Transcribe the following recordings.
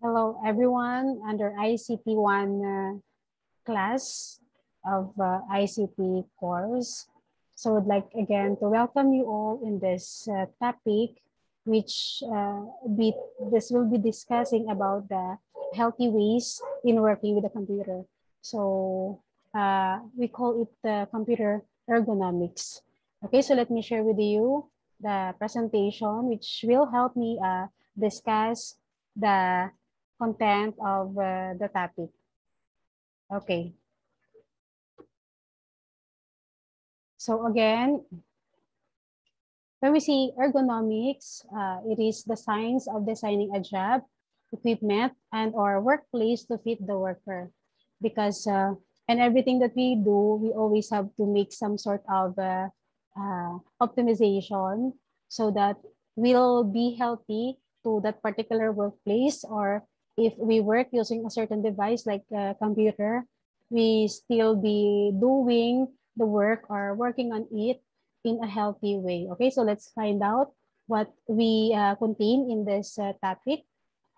Hello everyone, under ICT1 class of ICT course. So I'd like again to welcome you all in this topic, which we'll be discussing about the healthy ways in working with a computer. So we call it computer ergonomics. Okay, so let me share with you the presentation, which will help me discuss the content of the topic. Okay. So again, when we see ergonomics, it is the science of designing a job, equipment, and or workplace to fit the worker. Because in everything that we do, we always have to make some sort of optimization so that we'll be healthy to that particular workplace, or if we work using a certain device like a computer, we still be doing the work or working on it in a healthy way. Okay, so let's find out what we contain in this topic.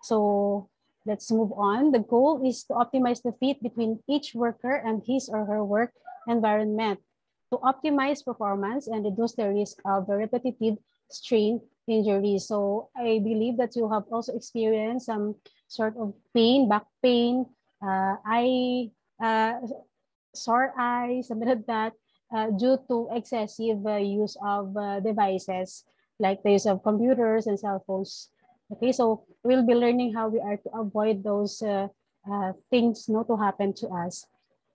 So let's move on. The goal is to optimize the fit between each worker and his or her work environment to optimize performance and reduce the risk of repetitive strain injuries. So I believe that you have also experienced some sort of pain, back pain, sore eyes, something like that, due to excessive use of devices like the use of computers and cell phones. Okay, so we'll be learning how we are to avoid those things not to happen to us.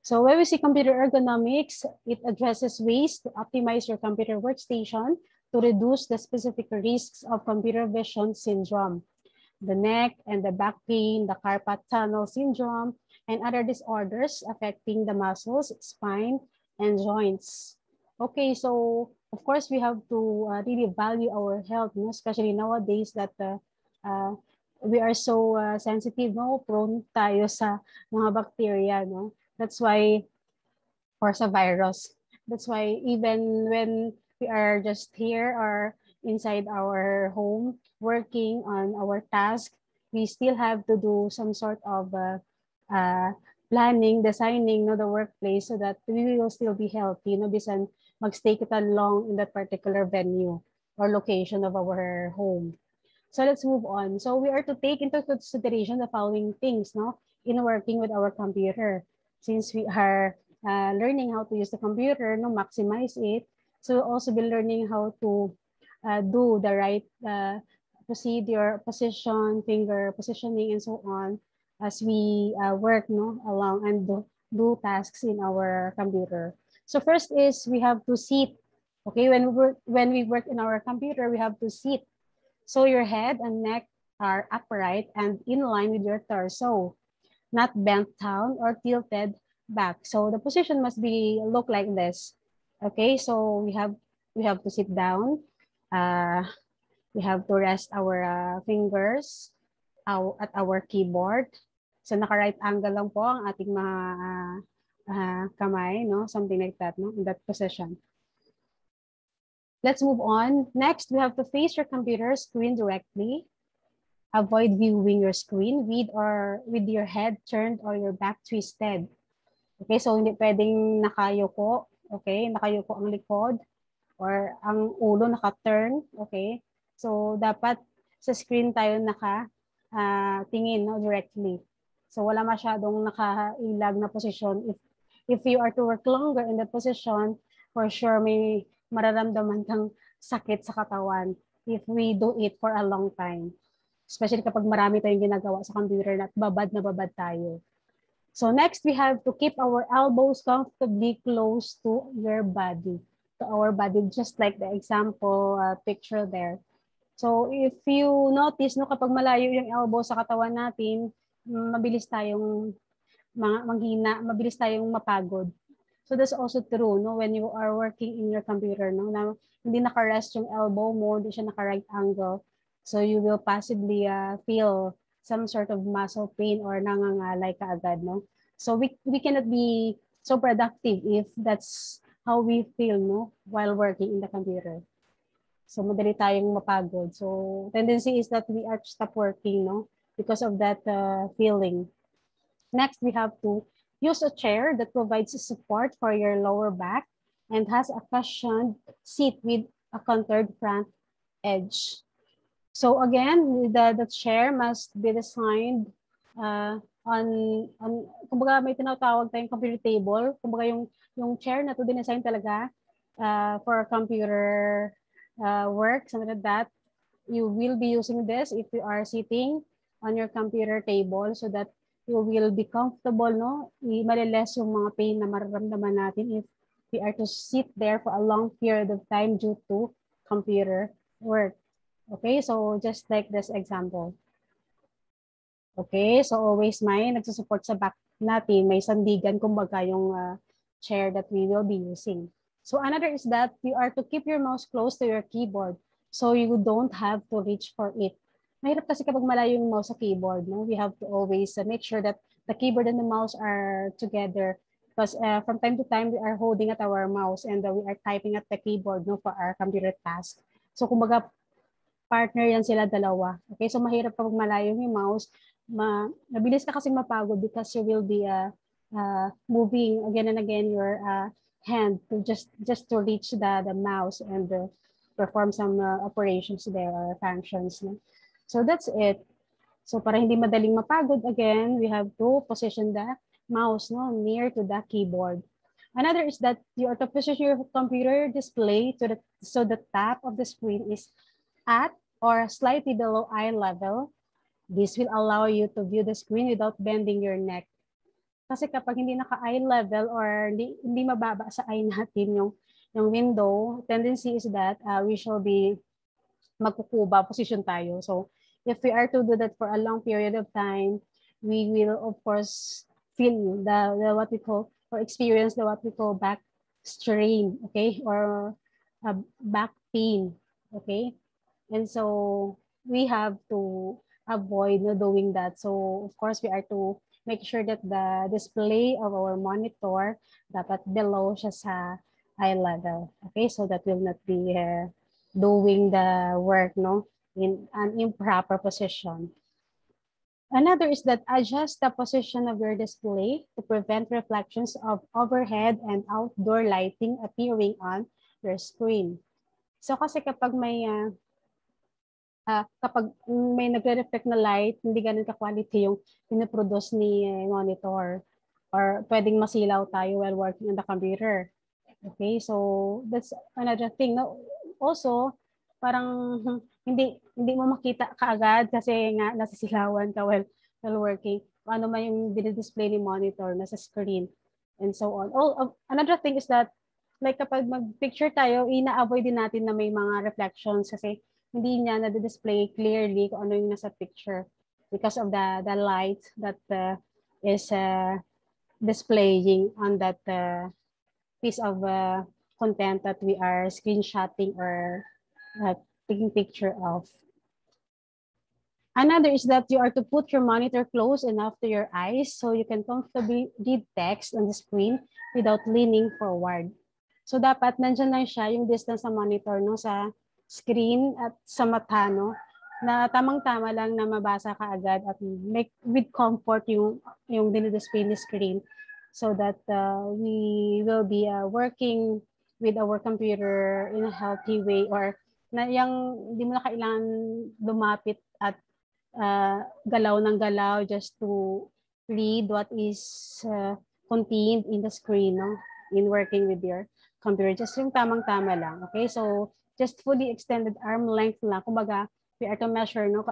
So when we see computer ergonomics, it addresses ways to optimize your computer workstation to reduce the specific risks of computer vision syndrome, the neck and the back pain, the carpal tunnel syndrome, and other disorders affecting the muscles, spine, and joints. Okay, so of course, we have to really value our health, especially nowadays that we are so sensitive, prone tayo sa mga bacteria. That's why, or sa virus. That's why even when we are just here or inside our home working on our task, we still have to do some sort of planning, designing the workplace so that we will still be healthy. Bisan magstay kita long in that particular venue or location of our home. So let's move on. So we are to take into consideration the following things in working with our computer. Since we are learning how to use the computer, maximize it. So we'll also be learning how to do the right procedure, position, finger positioning, and so on as we work along and do tasks in our computer. So first is we have to sit. Okay, when we work in our computer, we have to sit. So your head and neck are upright and in line with your torso, not bent down or tilted back. So the position must be look like this. Okay, so we have to sit down. We have to rest our fingers at our keyboard. So naka-right angle lang po ang ating mga kamay, something like that, in that position. Let's move on. Next, we have to face your computer screen directly. Avoid viewing your screen with your head turned or your back twisted. Okay, so hindi pwedeng nakayoko. Okay, nakayuko ang likod or ang ulo naka-turn. Okay, so dapat sa screen tayo nakatingin directly. So wala masyadong nakailag na position. If you are to work longer in that position, for sure may mararamdaman kang sakit sa katawan if we do it for a long time. Especially kapag marami tayong ginagawa sa computer at babad tayo. So next, we have to keep our elbows comfortably close to your body, just like the example picture there. So if you notice, kapag malayo yung elbow sa katawan natin, mabilis tayong manghina, mabilis tayong mapagod. So that's also true when you are working in your computer. Na hindi nakarest yung elbow mo, hindi siya naka-right angle. So you will possibly feel some sort of muscle pain or nangangalay ka agad, So we cannot be so productive if that's how we feel, while working in the computer. So madali tayong mapagod. So tendency is that we are stop working, because of that feeling. Next, we have to use a chair that provides support for your lower back and has a cushioned seat with a contoured front edge. So again, the chair must be designed on kumbaga may tinatawag tayong computer table, kumbaga yung chair na to dinesign talaga for computer work, something like that. You will be using this if you are sitting on your computer table so that you will be comfortable, no? Maliless yung mga pain na mararamdaman natin if we are to sit there for a long period of time due to computer work. Okay, so just like this example. Okay, so always may nagsusupport sa back natin, may sandigan kumbaga yung chair that we will be using. So another is that you are to keep your mouse close to your keyboard so you don't have to reach for it. Mahirap kasi kapag malayo yung mouse sa keyboard, no? We have to always make sure that the keyboard and the mouse are together because from time to time, we are holding at our mouse and we are typing at the keyboard, no, for our computer task. So kumbaga, partner yan sila dalawa. Okay, so mahirap kapag malayo yung mouse. Mabilis ka kasing mapagod because you will be moving again and again your hand to just to reach the mouse and perform some operations there or functions, no? So that's it. So para hindi madaling mapagod, again, we have to position the mouse, no, near to the keyboard. Another is that you are to position your computer display to so the top of the screen is at or slightly below eye level. This will allow you to view the screen without bending your neck. Kasi kapag hindi naka-eye level or hindi mababa sa eye natin yung window, tendency is that we shall be magkukuba position tayo. So if we are to do that for a long period of time, we will of course feel the what we call or experience the what we call back strain, okay, or back pain, okay. And so we have to avoid doing that. So of course we are to make sure that the display of our monitor dapat below siya sa eye level, okay, so that will not be doing the work, no, in an improper position. Another is that adjust the position of your display to prevent reflections of overhead and outdoor lighting appearing on your screen. So kasi kapag may nagre-reflect na light, hindi ganun ka-quality yung pinaproduce ni monitor or pwedeng masilaw tayo while working on the computer. Okay, so that's another thing. No? Also, parang hindi mo makita kaagad kasi nga nasisilawan ka while working. Ano man yung dinidisplay ni monitor, nasa screen, and so on. Another thing is that, like kapag mag-picture tayo, ina-avoid din natin na may mga reflections kasi hindi niya na-display clearly kung ano yung nasa picture because of the light that is displaying on that piece of content that we are screenshotting or taking picture of. Another is that you are to put your monitor close enough to your eyes so you can comfortably read text on the screen without leaning forward. So dapat nandyan lang siya yung distance sa monitor, no, sa screen at sa mata, no, na tamang-tama lang na mabasa ka agad at make with comfort yung dinidisplay ni screen so that we will be working with our computer in a healthy way or na yung hindi mo na kailangan lumapit at galaw ng galaw just to read what is contained in the screen, no, in working with your computer. Just yung tamang-tama lang. Okay, so just fully extended arm length lang. Kumbaga, we are to measure, no,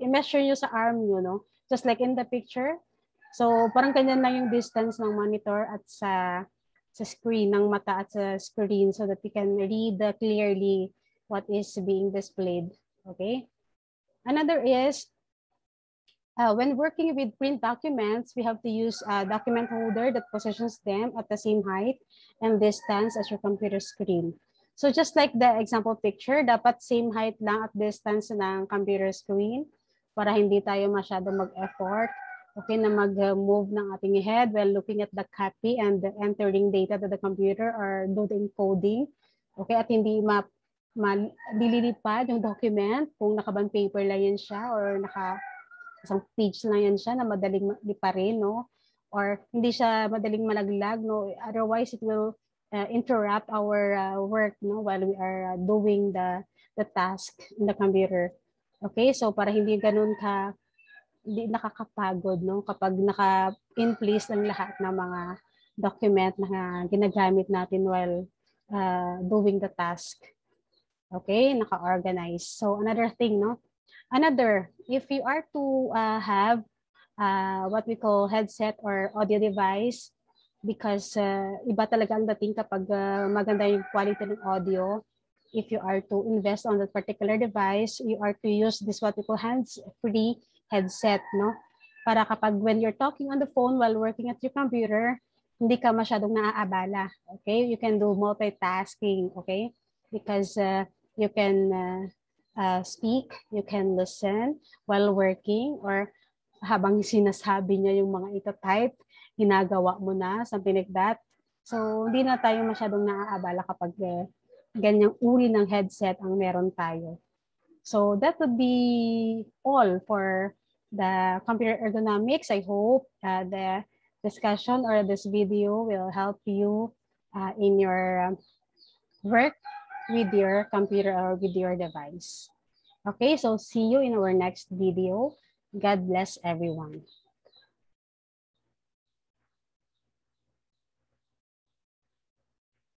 i-measure nyo sa arm nyo, no, just like in the picture. So parang ganyan lang yung distance ng monitor at sa screen, ng mata at sa screen so that we can read clearly what is being displayed, okay? Another is, when working with print documents, we have to use a document holder that positions them at the same height and distance as your computer screen. So just like the example picture, dapat same height lang at distance ng computer screen para hindi tayo masyado mag-effort, okay, na mag-move ng ating head while looking at the copy and entering data to the computer or do the encoding. Okay, at hindi dililipad yung document kung nakaban paper lang yan siya or naka isang page lang yan siya na madaling liparin, no? Or hindi siya madaling malaglag, no? Otherwise, it will interrupt our work, no? While we are doing the task in the computer. Okay, so para hindi ganun ka, hindi nakakapagod, no? Kapag naka-in place ng lahat ng mga document na ginagamit natin while doing the task. Okay, naka-organize. So another thing, no? Another, if you are to have what we call headset or audio device, because iba talaga ang dating kapag maganda yung quality ng audio. If you are to invest on that particular device, you are to use this what we call hands-free headset, no? Para kapag when you're talking on the phone while working at your computer, hindi ka masyadong naaabala, okay? You can do multitasking, okay? Because you can speak, you can listen while working, or habang sinasabi niya yung mga ita-type, ginagawa mo na, something like that. So, hindi na tayo masyadong naaabala kapag ganyang uri ng headset ang meron tayo. So that would be all for the computer ergonomics. I hope the discussion or this video will help you in your work with your computer or with your device. Okay, so see you in our next video. God bless everyone.